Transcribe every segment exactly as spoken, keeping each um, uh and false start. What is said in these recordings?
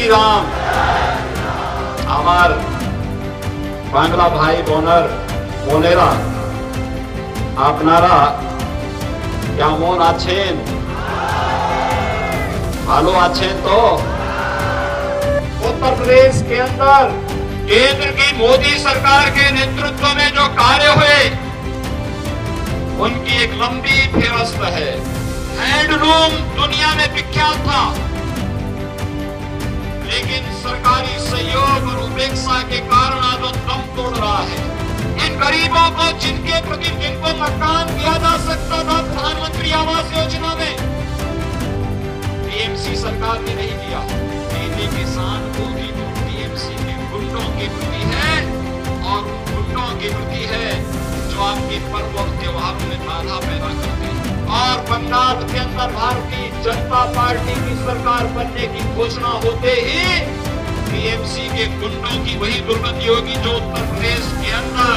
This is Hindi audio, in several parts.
श्री राम। आमार बांगला भाई बोनर बोनेरा आपनारा केमन आछेन? भालो आछेन तो? उत्तर प्रदेश के अंदर केंद्र की मोदी सरकार के नेतृत्व में जो कार्य हुए उनकी एक लंबी फेहरिस्त है। हैंडलूम दुनिया में विख्यात था, लेकिन सरकारी सहयोग और उपेक्षा के कारण आज वो दम तोड़ रहा है। इन गरीबों को जिनके प्रति जिनको मकान दिया जा सकता था प्रधानमंत्री आवास योजना में, टीएमसी सरकार ने नहीं दिया। मेरे किसान को भी टीएमसी के गुंडों के प्रति है, और गुंडों के प्रति है जो आपके पर्व और त्योहारों में बाधा पैदा करते हैं। और पंजाब के अंदर भारतीय जनता पार्टी की सरकार बनने की घोषणा होते ही टीएमसी के गुंडों की वही दुर्गति होगी जो उत्तर प्रदेश के अंदर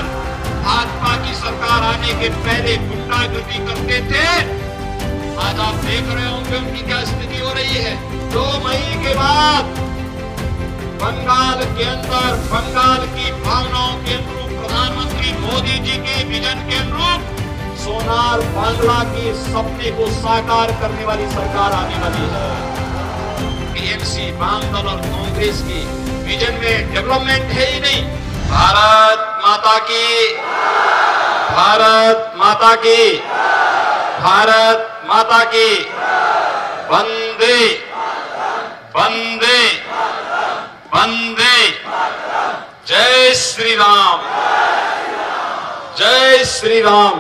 भाजपा की सरकार आने के पहले गुंडागर्दी करते थे। आज आप देख रहे होंगे उनकी क्या स्थिति हो रही है। दो मई के बाद बंगाल के अंदर बंगाल की भावनाओं के अनुरूप प्रधानमंत्री मोदी जी के विजन के अनुरूप सोनार बांग्ला के सपने को साकार करने वाली सरकार आने वाली है। टीएमसी बांग्ला और कांग्रेस की विजन में डेवलपमेंट है ही नहीं। भारत माता की, भारत माता की, भारत माता की, वंदे वंदे वंदे, जय श्री राम, जय श्री राम,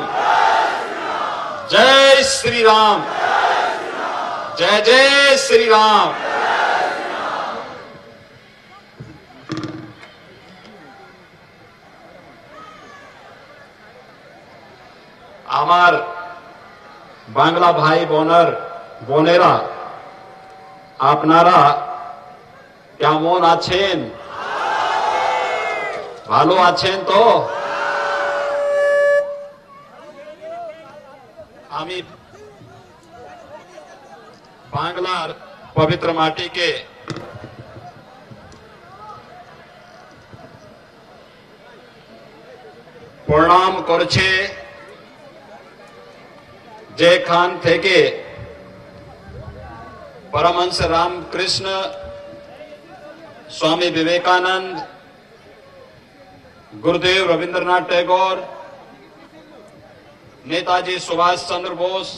जय श्री राम, जय जय श्री राम। आमार बांगला भाई बोनर बोनेरा आपनारा केमन आछेन? भालो आछेन तो? आमी बांगलार पवित्र माटी के प्रणाम करछे। जे खान थेके परमहंस रामकृष्ण, स्वामी विवेकानंद, गुरुदेव रविंद्रनाथ टैगोर, नेताजी सुभाष चंद्र बोस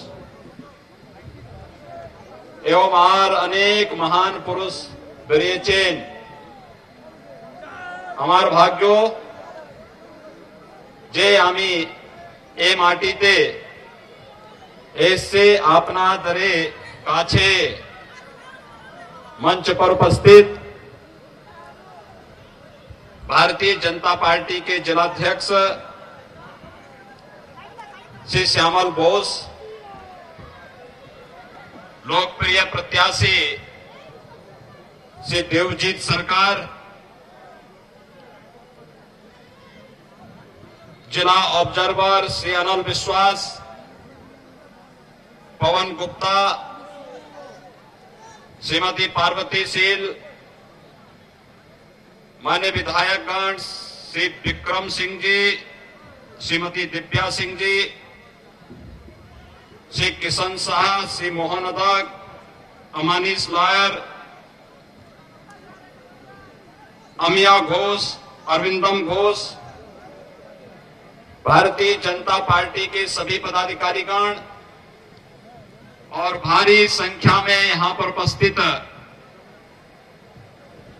एवं आर अनेक महान पुरुष बरेचेन हमार भाग्यो जे आमी ए माटीते ऐसे आपना दरे काछे मंच पर उपस्थित भारतीय जनता पार्टी के जिलाध्यक्ष श्री श्यामल बोस, लोकप्रिय प्रत्याशी श्री देवजीत सरकार, जिला ऑब्जर्वर श्री अनल विश्वास, पवन गुप्ता, श्रीमती पार्वती सील, माननीय विधायकगण श्री विक्रम सिंह जी, श्रीमती दिव्या सिंह जी, श्री किशन शाह, श्री मोहनदास अमानीस लायर, अमिया घोष, अरविंदम घोष, भारतीय जनता पार्टी के सभी पदाधिकारीगण और भारी संख्या में यहां पर उपस्थित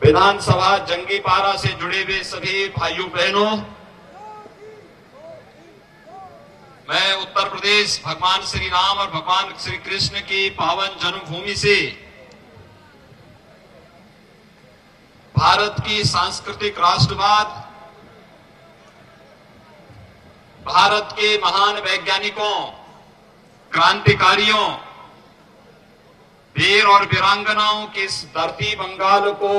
विधानसभा जंगीपारा से जुड़े हुए सभी भाइयों बहनों, मैं उत्तर प्रदेश भगवान श्री राम और भगवान श्री कृष्ण की पावन जन्मभूमि से भारत की सांस्कृतिक राष्ट्रवाद, भारत के महान वैज्ञानिकों, क्रांतिकारियों, वीर और वीरांगनाओं की इस धरती बंगाल को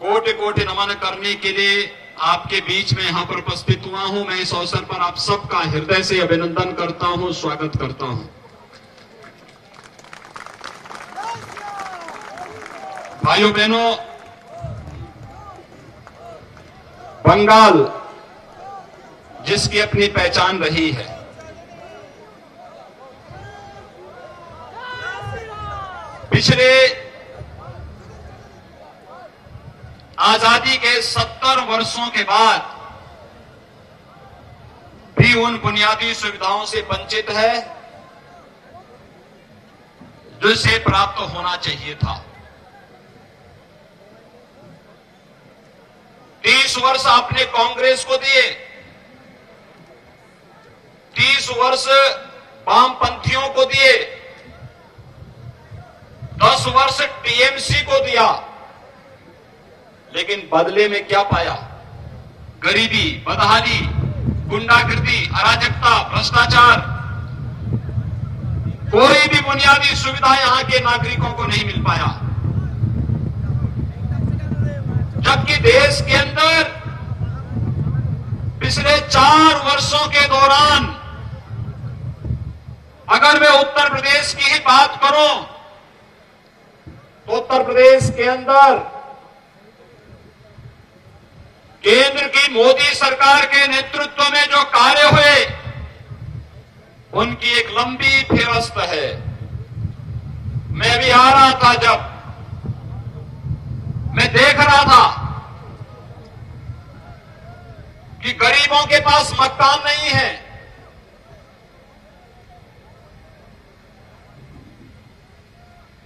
कोटि-कोटि नमन करने के लिए आपके बीच में यहाँ पर उपस्थित हुआ हूं। मैं इस अवसर पर आप सबका हृदय से अभिनंदन करता हूं, स्वागत करता हूं। भाइयों बहनों, बंगाल जिसकी अपनी पहचान रही है, पिछले आजादी के सत्तर वर्षों के बाद भी उन बुनियादी सुविधाओं से वंचित है जो इसे प्राप्त होना चाहिए था। तीस वर्ष आपने कांग्रेस को दिए, तीस वर्ष वामपंथियों को दिए, दस वर्ष टीएमसी को दिया, लेकिन बदले में क्या पाया? गरीबी, बदहाली, गुंडागर्दी, अराजकता, भ्रष्टाचार। कोई भी बुनियादी सुविधा यहां के नागरिकों को नहीं मिल पाया, जबकि देश के अंदर पिछले चार वर्षों के दौरान अगर मैं उत्तर प्रदेश की ही बात करूं तो उत्तर प्रदेश के अंदर केंद्र की मोदी सरकार के नेतृत्व में जो कार्य हुए उनकी एक लंबी फेहरिस्त है। मैं भी आ रहा था, जब मैं देख रहा था कि गरीबों के पास मकान नहीं है,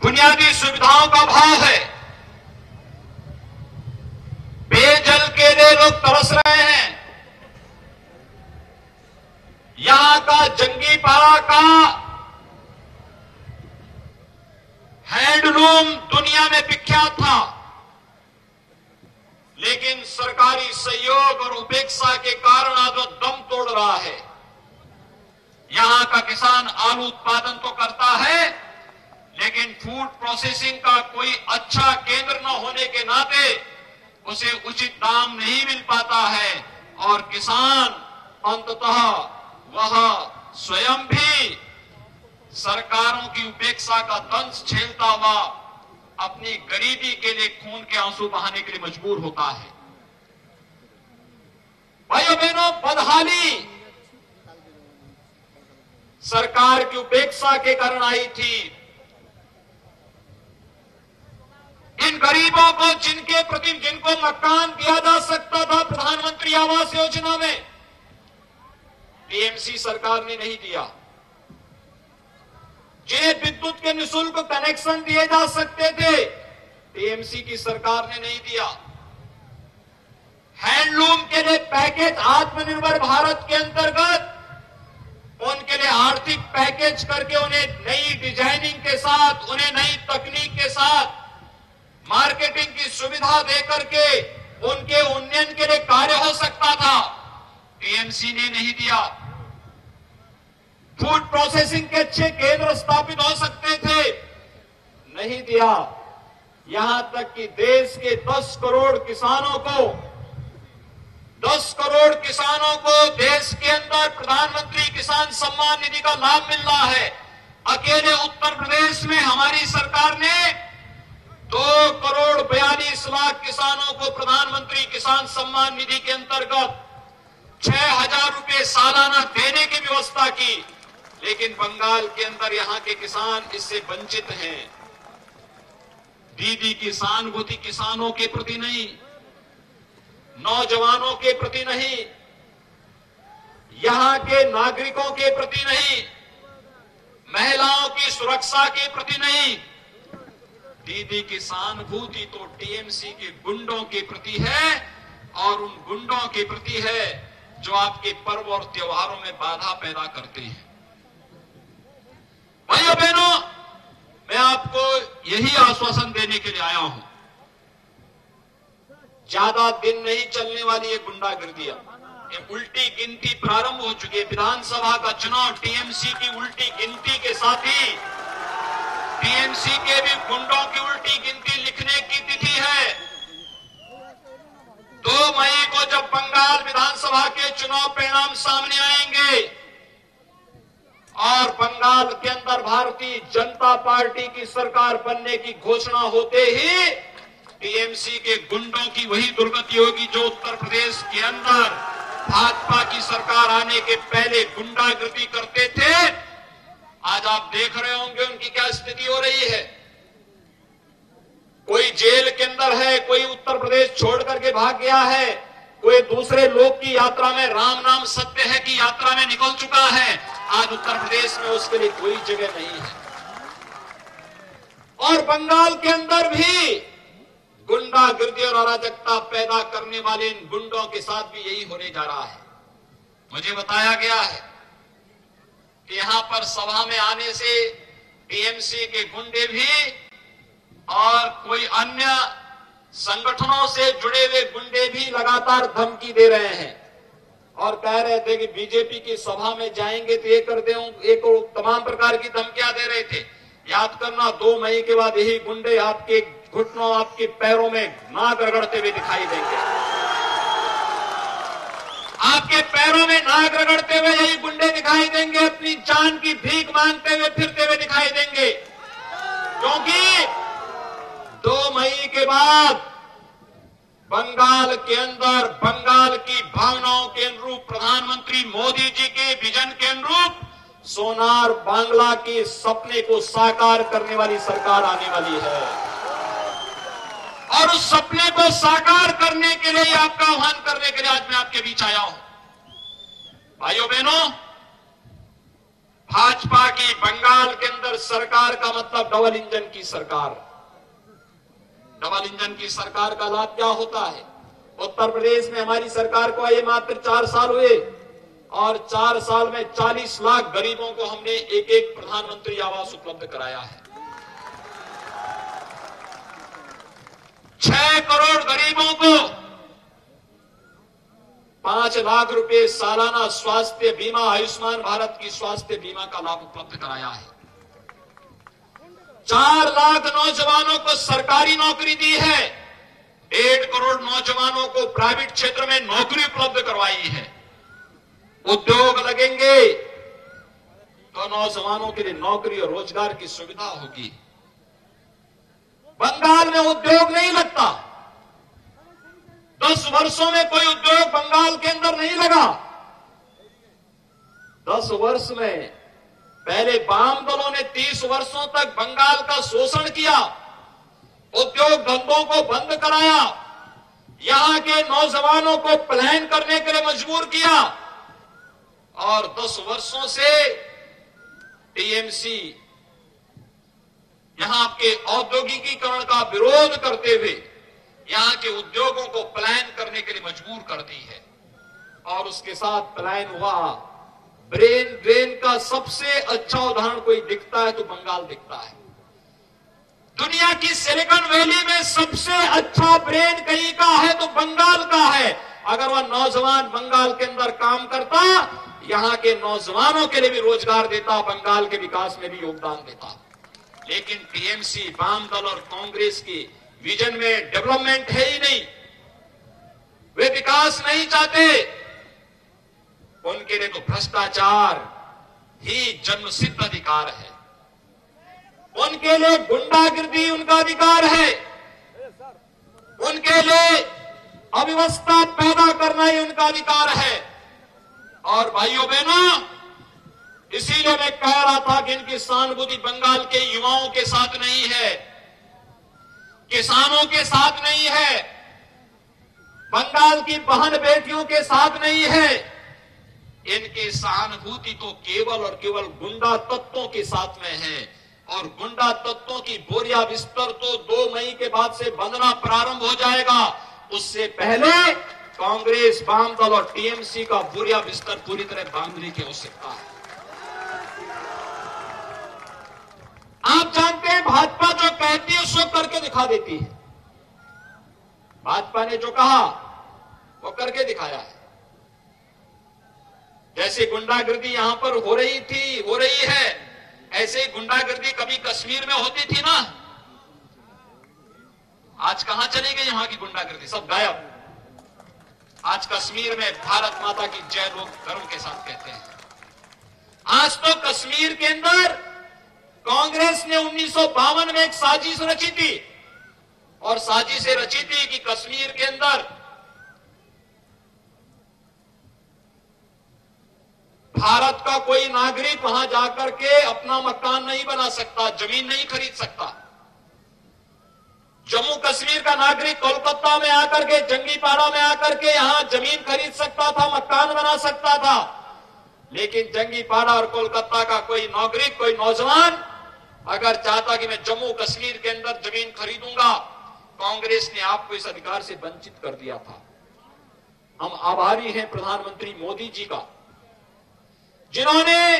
बुनियादी सुविधाओं का अभाव है, पेयजल के लिए लोग तरस रहे हैं। यहां का जंगीपारा का हैंडलूम दुनिया में विख्यात था, लेकिन सरकारी सहयोग और उपेक्षा के कारण आज वो दम तोड़ रहा है। यहां का किसान आलू उत्पादन तो करता है, लेकिन फूड प्रोसेसिंग का कोई अच्छा केंद्र न होने के नाते उसे उचित दाम नहीं मिल पाता है और किसान अंततः वह स्वयं भी सरकारों की उपेक्षा का दंश झेलता हुआ अपनी गरीबी के लिए खून के आंसू बहाने के लिए मजबूर होता है। भाइयों बहनों, बदहाली सरकार की उपेक्षा के कारण आई थी। इन गरीबों को जिनके प्रति जिनको मकान दिया जा सकता था प्रधानमंत्री आवास योजना में, टीएमसी सरकार ने नहीं दिया। जिन्हें विद्युत के निःशुल्क कनेक्शन दिए जा सकते थे, टीएमसी की सरकार ने नहीं दिया। हैंडलूम के लिए पैकेज आत्मनिर्भर भारत के अंतर्गत उनके लिए आर्थिक पैकेज करके उन्हें नई डिजाइनिंग के साथ, उन्हें नई तकनीक के साथ मार्केटिंग की सुविधा देकर के उनके उन्नयन के लिए कार्य हो सकता था, टीएमसी ने नहीं दिया। फूड प्रोसेसिंग के अच्छे केंद्र स्थापित हो सकते थे, नहीं दिया। यहां तक कि देश के दस करोड़ किसानों को दस करोड़ किसानों को देश के अंदर प्रधानमंत्री किसान सम्मान निधि का लाभ मिल रहा है। अकेले उत्तर प्रदेश में हमारी सरकार ने दो करोड़ बयालीस लाख किसानों को प्रधानमंत्री किसान सम्मान निधि के अंतर्गत छह हजार रूपये सालाना देने की व्यवस्था की, लेकिन बंगाल के अंदर यहां के किसान इससे वंचित हैं। दीदी की सहानुभूति किसानों के प्रति नहीं, नौजवानों के प्रति नहीं, यहां के नागरिकों के प्रति नहीं, महिलाओं की सुरक्षा के प्रति नहीं, दीदी की सहानुभूति तो टीएमसी के गुंडों के प्रति है और उन गुंडों के प्रति है जो आपके पर्व और त्योहारों में बाधा पैदा करते हैं। भाइयों बहनों, मैं आपको यही आश्वासन देने के लिए आया हूं, ज्यादा दिन नहीं चलने वाली ये गुंडागर्दियां, ये उल्टी गिनती प्रारंभ हो चुकी है। विधानसभा का चुनाव टीएमसी की उल्टी गिनती के साथ ही टीएमसी के भी गुंडों की उल्टी गिनती लिखने की तिथि है। दो मई को जब बंगाल विधानसभा के चुनाव परिणाम सामने आएंगे और बंगाल के अंदर भारतीय जनता पार्टी की सरकार बनने की घोषणा होते ही टीएमसी के गुंडों की वही दुर्गति होगी जो उत्तर प्रदेश के अंदर भाजपा की सरकार आने के पहले गुंडागर्दी करते थे। आज आप देख रहे होंगे उनकी क्या स्थिति हो रही है। कोई जेल के अंदर है, कोई उत्तर प्रदेश छोड़ करके भाग गया है, कोई दूसरे लोग की यात्रा में राम नाम सत्य है की यात्रा में निकल चुका है। आज उत्तर प्रदेश में उसके लिए कोई जगह नहीं है। और बंगाल के अंदर भी गुंडागर्दी और अराजकता पैदा करने वाले इन गुंडों के साथ भी यही होने जा रहा है। मुझे बताया गया है कि यहां पर सभा में आने से टीएमसी के गुंडे भी और कोई अन्य संगठनों से जुड़े हुए गुंडे भी लगातार धमकी दे रहे हैं और कह रहे थे कि बीजेपी की सभा में जाएंगे तो ये कर देंगे, तमाम प्रकार की धमकियां दे रहे थे। याद करना, दो मई के बाद यही गुंडे आपके घुटनों, आपके पैरों में नाक रगड़ते हुए दिखाई देंगे। आपके पैरों में नाक रगड़ते हुए यही गुंडे दिखाई देंगे, अपनी जान की भीख मांगते हुए फिरते हुए दिखाई देंगे। क्योंकि दो मई के बाद बंगाल के अंदर बंगाल की भावनाओं के अनुरूप, प्रधानमंत्री मोदी जी के विजन के अनुरूप सोनार बांग्ला के सपने को साकार करने वाली सरकार आने वाली है। और उस सपने को साकार करने के लिए, आपका आह्वान करने के लिए आज मैं आपके बीच आया हूं। भाइयों बहनों, भाजपा की बंगाल के अंदर सरकार का मतलब डबल इंजन की सरकार। डबल इंजन की सरकार का लाभ क्या होता है? उत्तर प्रदेश में हमारी सरकार को आए मात्र चार साल हुए और चार साल में चालीस लाख गरीबों को हमने एक एक प्रधानमंत्री आवास उपलब्ध कराया है। छह करोड़ गरीबों को पांच लाख रुपए सालाना स्वास्थ्य बीमा, आयुष्मान भारत की स्वास्थ्य बीमा का लाभ उपलब्ध कराया है। चार लाख नौजवानों को सरकारी नौकरी दी है। डेढ़ करोड़ नौजवानों को प्राइवेट क्षेत्र में नौकरी उपलब्ध करवाई है। उद्योग लगेंगे तो नौजवानों के लिए नौकरी और रोजगार की सुविधा होगी। बंगाल में उद्योग नहीं लगता, दस वर्षों में कोई उद्योग बंगाल के अंदर नहीं लगा। दस वर्ष में, पहले वाम दलों ने तीस वर्षों तक बंगाल का शोषण किया, उद्योग धंधों को बंद कराया, यहां के नौजवानों को पलायन करने के लिए मजबूर किया और दस वर्षों से टीएमसी यहां के औद्योगिकीकरण का विरोध करते हुए यहां के उद्योगों को पलायन करने के लिए मजबूर कर दी है। और उसके साथ पलायन हुआ। ब्रेन ड्रेन का सबसे अच्छा उदाहरण कोई दिखता है तो बंगाल दिखता है। दुनिया की सिलिकॉन वैली में सबसे अच्छा ब्रेन कहीं का है तो बंगाल का है। अगर वह नौजवान बंगाल के अंदर काम करता, यहां के नौजवानों के लिए भी रोजगार देता, बंगाल के विकास में भी योगदान देता। लेकिन टीएमसी, वाम दल और कांग्रेस की विजन में डेवलपमेंट है ही नहीं। वे विकास नहीं चाहते, उनके लिए तो भ्रष्टाचार ही जन्मसिद्ध अधिकार है। उनके लिए गुंडागिर्दी उनका अधिकार है। उनके लिए अव्यवस्था पैदा करना ही उनका अधिकार है। और भाइयों बहनों, इसीलिए मैं कह रहा था कि इनकी सहानुभूति बंगाल के युवाओं के साथ नहीं है, किसानों के साथ नहीं है, बंगाल की बहन बेटियों के साथ नहीं है। इनकी सहानुभूति तो केवल और केवल गुंडा तत्वों के साथ में है। और गुंडा तत्वों की बोरिया बिस्तर तो दो मई के बाद से बनना प्रारंभ हो जाएगा। उससे पहले कांग्रेस, वाम दल और टीएमसी का बुरिया बिस्तर पूरी तरह बांधने की आवश्यकता है। आप जानते हैं, भाजपा जो कहती है उसको करके दिखा देती है। भाजपा ने जो कहा वो करके दिखाया है। जैसे गुंडागर्दी यहां पर हो रही थी, हो रही है, ऐसे ही गुंडागर्दी कभी कश्मीर में होती थी ना। आज कहां चली गई यहां की गुंडागर्दी? सब गायब। आज कश्मीर में भारत माता की जय लोग गर्व के साथ कहते हैं। आज तो कश्मीर के अंदर कांग्रेस ने उन्नीस सौ बावन में एक साजिश रची थी। और साजिश से रची थी कि कश्मीर के अंदर भारत का कोई नागरिक वहां जाकर के अपना मकान नहीं बना सकता, जमीन नहीं खरीद सकता। जम्मू कश्मीर का नागरिक कोलकाता में आकर के, जंगीपाड़ा में आकर के यहां जमीन खरीद सकता था, मकान बना सकता था, लेकिन जंगीपाड़ा और कोलकाता का कोई नागरिक, कोई नौजवान अगर चाहता कि मैं जम्मू कश्मीर के अंदर जमीन खरीदूंगा, कांग्रेस ने आपको इस अधिकार से वंचित कर दिया था। हम आभारी हैं प्रधानमंत्री मोदी जी का, जिन्होंने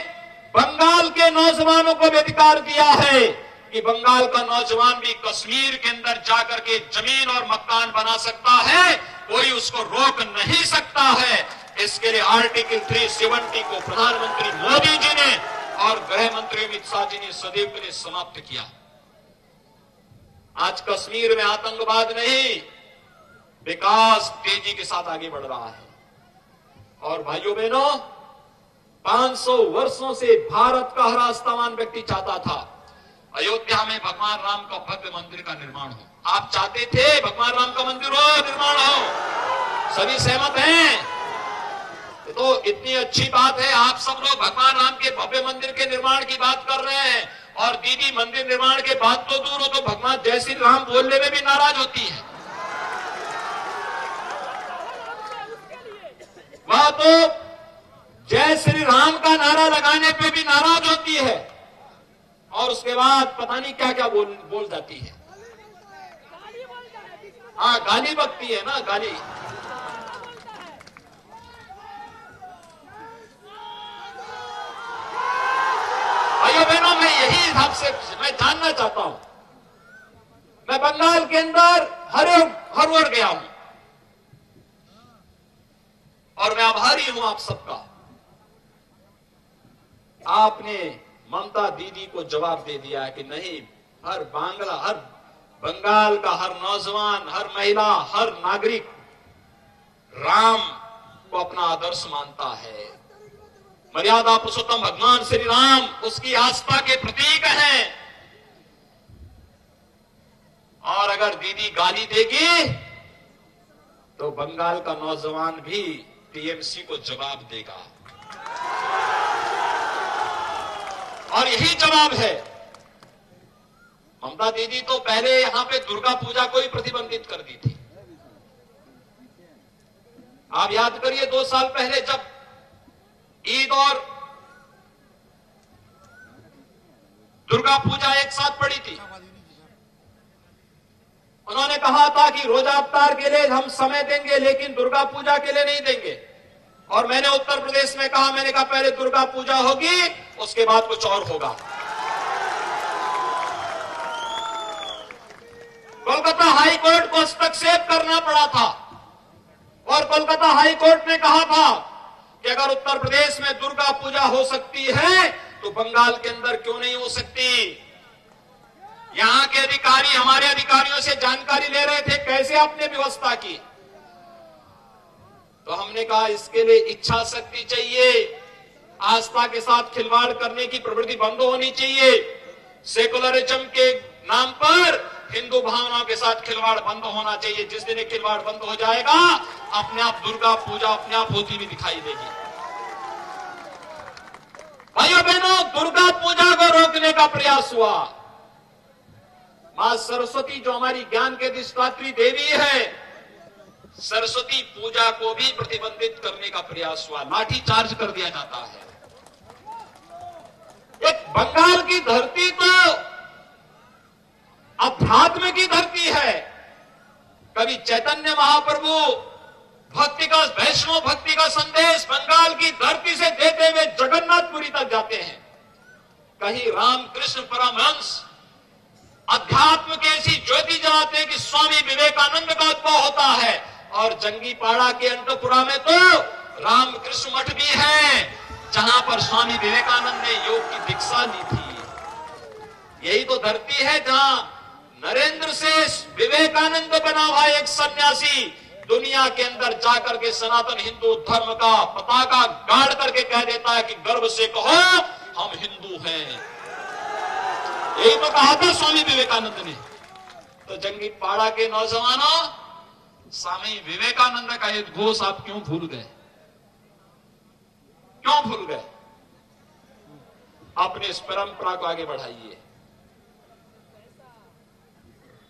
बंगाल के नौजवानों को भी अधिकार दिया है कि बंगाल का नौजवान भी कश्मीर के अंदर जाकर के जमीन और मकान बना सकता है, कोई उसको रोक नहीं सकता है। इसके लिए आर्टिकल तीन सौ सत्तर को प्रधानमंत्री मोदी जी ने और गृह मंत्री अमित शाह जी ने सदैव के लिए समाप्त किया। आज कश्मीर में आतंकवाद नहीं, विकास तेजी के साथ आगे बढ़ रहा है। और भाइयों बहनों, पांच सौ वर्षों से भारत का हर आस्थावान व्यक्ति चाहता था अयोध्या में भगवान राम का भव्य मंदिर का निर्माण हो। आप चाहते थे भगवान राम का मंदिर हो, निर्माण हो, सभी सहमत हैं। तो इतनी अच्छी बात है, आप सब लोग भगवान राम के भव्य मंदिर के निर्माण की बात कर रहे हैं। और दीदी मंदिर निर्माण के बाद तो दूर हो, तो भगवान जय श्री राम बोलने में भी नाराज होती है। वह तो जय श्री राम का नारा लगाने पे भी नाराज होती है और उसके बाद पता नहीं क्या क्या बोल बोल जाती है। हाँ, गाली बकती है ना, गाली। बहनों, मैं यही आपसे मैं जानना चाहता हूं। मैं बंगाल के अंदर हर हर ओर गया हूं और मैं आभारी हूं आप सबका। आपने ममता दीदी को जवाब दे दिया कि नहीं, हर बांग्ला, हर बंगाल का हर नौजवान, हर महिला, हर नागरिक राम को अपना आदर्श मानता है। मर्यादा पुरुषोत्तम भगवान श्री राम उसकी आस्था के प्रतीक हैं। और अगर दीदी गाली देगी तो बंगाल का नौजवान भी टीएमसी को जवाब देगा। और यही जवाब है। ममता दीदी तो पहले यहां पे दुर्गा पूजा को ही प्रतिबंधित कर दी थी। आप याद करिए, दो साल पहले जब ईद और दुर्गा पूजा एक साथ पड़ी थी, उन्होंने कहा था कि रोजा अफ्तार के लिए हम समय देंगे लेकिन दुर्गा पूजा के लिए नहीं देंगे। और मैंने उत्तर प्रदेश में कहा, मैंने कहा पहले दुर्गा पूजा होगी उसके बाद कुछ और होगा। कोलकाता हाई कोर्ट को हस्तक्षेप करना पड़ा था और कोलकाता हाई कोर्ट ने कहा था कि अगर उत्तर प्रदेश में दुर्गा पूजा हो सकती है तो बंगाल के अंदर क्यों नहीं हो सकती। यहां के अधिकारी हमारे अधिकारियों से जानकारी ले रहे थे कैसे आपने व्यवस्था की, तो हमने कहा इसके लिए इच्छा शक्ति चाहिए, आस्था के साथ खिलवाड़ करने की प्रवृत्ति बंद होनी चाहिए। सेकुलरिज्म के नाम पर हिंदू भावनाओं के साथ खिलवाड़ बंद होना चाहिए। जिस दिन एक खिलवाड़ बंद हो जाएगा, अपने आप दुर्गा पूजा अपने आप होती हुई दिखाई देगी। भाइयों बहनों, दुर्गा पूजा को रोकने का प्रयास हुआ। मां सरस्वती जो हमारी ज्ञान के अधिष्ठात्री देवी है, सरस्वती पूजा को भी प्रतिबंधित करने का प्रयास हुआ, लाठी चार्ज कर दिया जाता है। एक बंगाल की धरती तो अध्यात्म की धरती है। कभी चैतन्य महाप्रभु भक्ति का, वैष्णव भक्ति का संदेश बंगाल की धरती से देते हुए जगन्नाथपुरी तक जाते हैं। कहीं रामकृष्ण परमहंस अध्यात्म के ऐसी ज्योति जलाते हैं कि स्वामी विवेकानंद का उद्भव होता है। और जंगीपाड़ा के अंतपुरा में तो रामकृष्ण मठ भी है, जहां पर स्वामी विवेकानंद ने योग की दीक्षा ली थी। यही तो धरती है जहां नरेंद्र से विवेकानंद बना हुआ एक सन्यासी दुनिया के अंदर जाकर के सनातन हिंदू धर्म का पताका गाड़ करके कह देता है कि गर्व से कहो हम हिंदू हैं। यही तो कहा था स्वामी विवेकानंद ने। तो जंगीपाड़ा के नौजवानों, स्वामी विवेकानंद का ये घोष आप क्यों भूल गए? क्यों भूल गए? आपने इस परंपरा को आगे बढ़ाइए।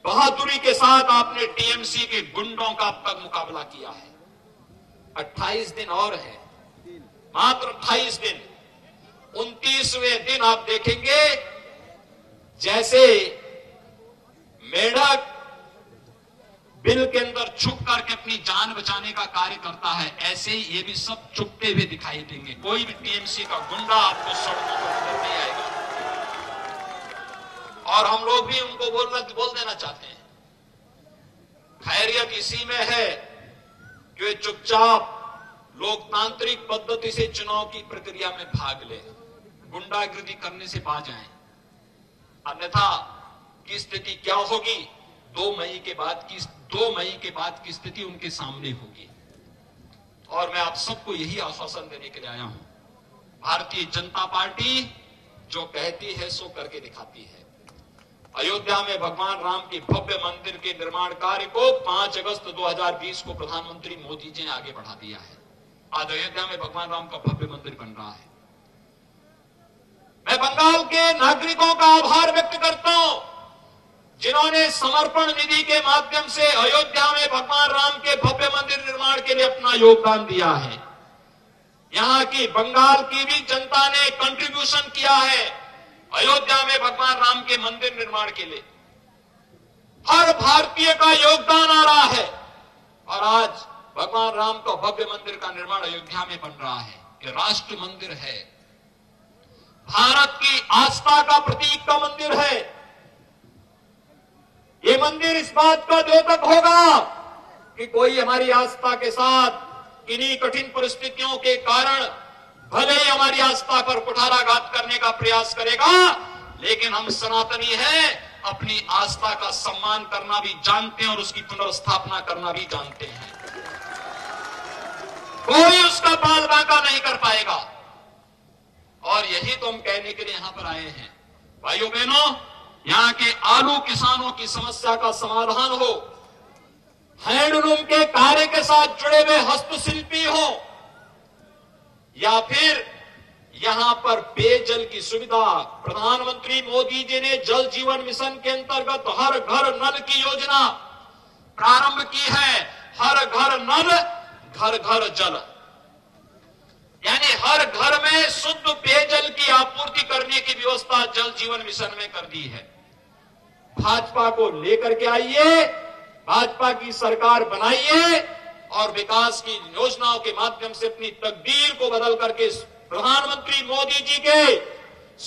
बहादुरी के साथ आपने टीएमसी के गुंडों का अब तक मुकाबला किया है। अट्ठाईस दिन और है, मात्र अट्ठाईस दिन। उनतीसवें दिन आप देखेंगे जैसे मेढक बिल के अंदर छुप करके अपनी जान बचाने का कार्य करता है, ऐसे ही ये भी सब छुपते हुए दिखाई देंगे। कोई भी टीएमसी का गुंडा आपको सड़कों पर नजर नहीं आएगा। और हम लोग भी उनको बोलना बोल देना चाहते हैं, खैरियत इसी में है कि वे चुपचाप लोकतांत्रिक पद्धति से चुनाव की प्रक्रिया में भाग ले, गुंडागर्दी करने से बाज आए, अन्यथा की स्थिति क्या होगी? दो मई के बाद की दो मई के बाद की स्थिति उनके सामने होगी। और मैं आप सबको यही आश्वासन देने के लिए आया हूं, भारतीय जनता पार्टी जो कहती है सो करके दिखाती है। अयोध्या में भगवान राम के भव्य मंदिर के निर्माण कार्य को पांच अगस्त दो हजार बीस को प्रधानमंत्री मोदी जी ने आगे बढ़ा दिया है। आज अयोध्या में भगवान राम का भव्य मंदिर बन रहा है। मैं बंगाल के नागरिकों का आभार व्यक्त करता हूं जिन्होंने समर्पण निधि के माध्यम से अयोध्या में भगवान राम के भव्य मंदिर निर्माण के लिए अपना योगदान दिया है। यहाँ की बंगाल की भी जनता ने कंट्रीब्यूशन किया है अयोध्या में भगवान राम के मंदिर निर्माण के लिए। हर भारतीय का योगदान आ रहा है और आज भगवान राम का भव्य मंदिर का निर्माण अयोध्या में बन रहा है। ये राष्ट्र मंदिर है, भारत की आस्था का प्रतीक का मंदिर है। ये मंदिर इस बात का द्योतक होगा कि कोई हमारी आस्था के साथ किन्हीं कठिन परिस्थितियों के कारण भले ही हमारी आस्था पर कुठाराघात करने का प्रयास करेगा, लेकिन हम सनातनी हैं, अपनी आस्था का सम्मान करना भी जानते हैं और उसकी पुनर्स्थापना करना भी जानते हैं। कोई उसका बाल बांका नहीं कर पाएगा। और यही तो हम कहने के लिए यहां पर आए हैं। भाइयों बहनों, यहाँ के आलू किसानों की समस्या का समाधान हो, हैंडलूम के कार्य के साथ जुड़े हुए हस्तशिल्पी हो, या फिर यहाँ पर पेयजल की सुविधा, प्रधानमंत्री मोदी जी ने जल जीवन मिशन के अंतर्गत हर घर नल की योजना प्रारंभ की है। हर घर नल, घर घर जल, यानी हर घर में शुद्ध पेयजल की आपूर्ति करने की व्यवस्था जल जीवन मिशन में कर दी है। भाजपा को लेकर के आइए, भाजपा की सरकार बनाइए और विकास की योजनाओं के माध्यम से अपनी तकदीर को बदल करके प्रधानमंत्री मोदी जी के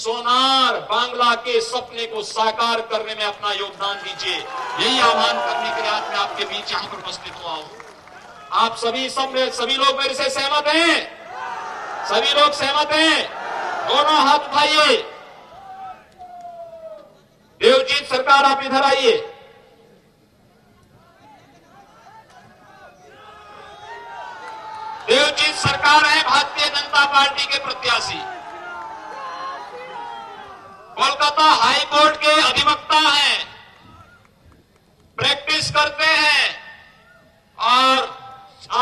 सोनार बांग्ला के सपने को साकार करने में अपना योगदान दीजिए। यही आह्वान करने के लिए आज मैं आपके बीच यहां पर उपस्थित हुआ हूं। आप सभी सब सभी लोग मेरे से सहमत हैं? सभी लोग सहमत हैं? दोनों हाथ उठाइए। देवजीत सरकार आप इधर आइए। देवजीत सरकार है भारतीय जनता पार्टी के प्रत्याशी, कोलकाता हाई कोर्ट के अधिवक्ता हैं, प्रैक्टिस करते हैं और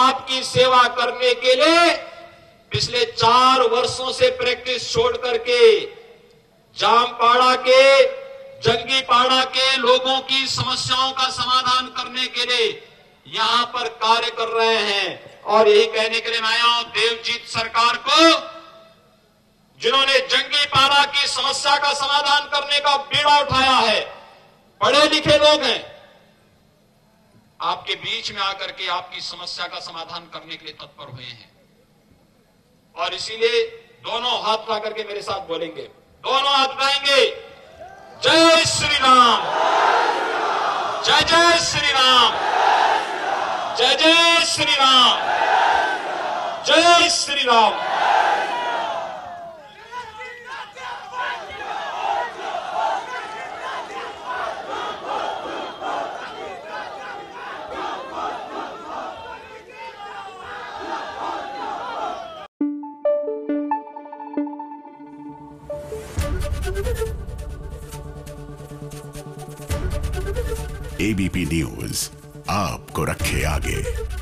आपकी सेवा करने के लिए पिछले चार वर्षों से प्रैक्टिस छोड़ करके जामपाड़ा के, जंगीपाड़ा के लोगों की समस्याओं का समाधान करने के लिए यहां पर कार्य कर रहे हैं। और यही कहने के लिए मैं आया हूं, देवजीत सरकार को, जिन्होंने जंगीपाड़ा की समस्या का समाधान करने का बीड़ा उठाया है, पढ़े लिखे लोग हैं, आपके बीच में आकर के आपकी समस्या का समाधान करने के लिए तत्पर हुए हैं। और इसीलिए दोनों हाथ उठा करके मेरे साथ बोलेंगे, दोनों हाथ उठाएंगे। जय श्री राम, जय जय श्री राम, जय जय श्री राम, जय श्री राम। एबीपी न्यूज आपको रखे आगे।